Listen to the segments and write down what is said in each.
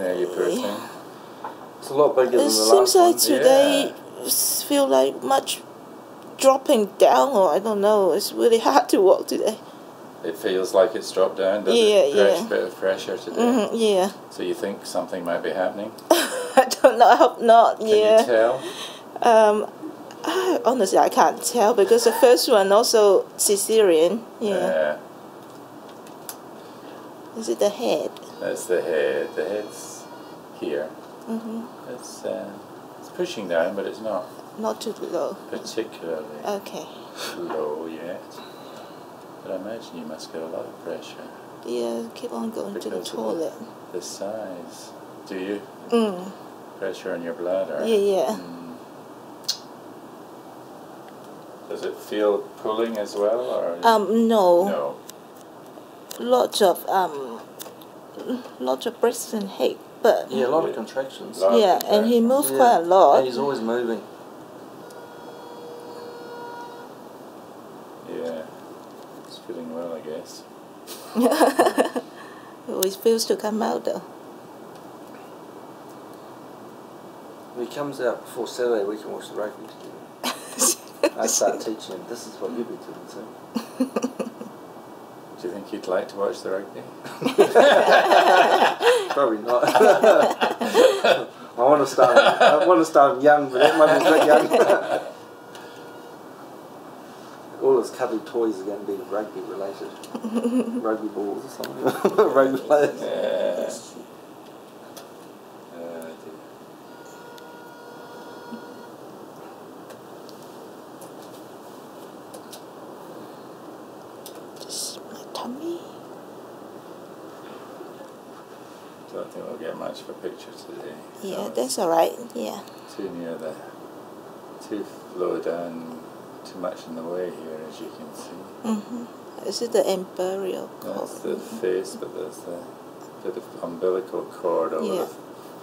ordinary person. It's a lot bigger than the last one. It seems like today feel like much dropping down, or I don't know. It's really hard to walk today. It feels like it's dropped down, doesn't it? There's a bit of pressure today. So you think something might be happening? I don't know. I hope not. Can you tell? Honestly, I can't tell because the first one also Caesarean. Is it the head? That's the head. The head's here. It's pushing down, but it's not. Not too low. Particularly. Okay. Low yet. But I imagine you must get a lot of pressure. Yeah, keep on going to the toilet. The size. Do you? Pressure on your bladder. Does it feel pulling as well, or? No. No. Lots of breasts and hip, but yeah, a lot of contractions. And he moves quite a lot. And he's always moving. It's feeling well, I guess. It always feels to come out though. When he comes out before Saturday, we can watch the rugby together. I start teaching him. This is what you'll be doing soon. Do you think he'd like to watch the rugby? Probably not. I want to start young, but that might be that young. All his cuddly toys are going to be rugby related. Rugby balls or something. Rugby players. Tummy. Don't think we'll get much of a picture today. Yeah, that's alright. Yeah. Too near the, too low down, too much in the way here, as you can see. Is it the umbilical cord? That's the face, but there's the bit of umbilical cord over the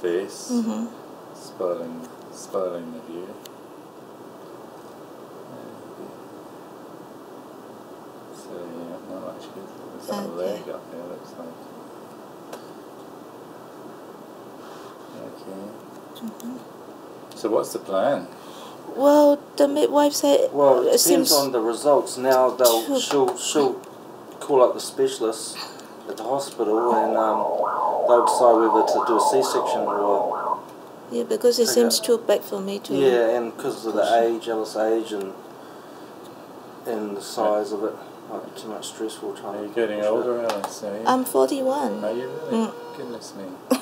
face, spoiling the view. There's a leg up there, looks like. So what's the plan? Well, the midwife said... Well, it depends on the results. Now she'll call up the specialists at the hospital and they'll decide whether to do a C-section or... Yeah, because it seems too big for me to... Yeah, and because of the age, Alice's age, and the size of it. Might be too much stressful time. Are you getting older, Alice? I'm 41. Are you really? Goodness me. I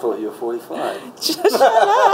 thought you were 45. Shut up.